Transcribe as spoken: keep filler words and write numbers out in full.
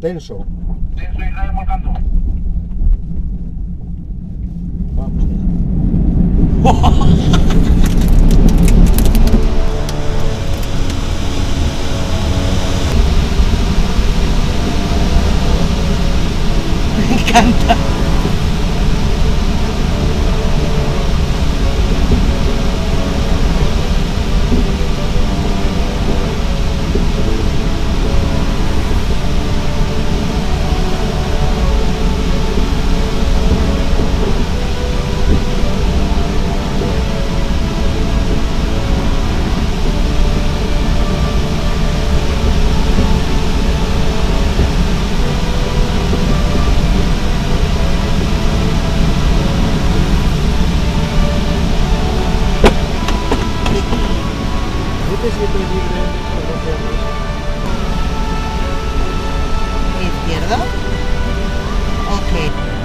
Tenso. Tenso, Israel volcando. Vamos. Me encanta. Izquierda. Ok.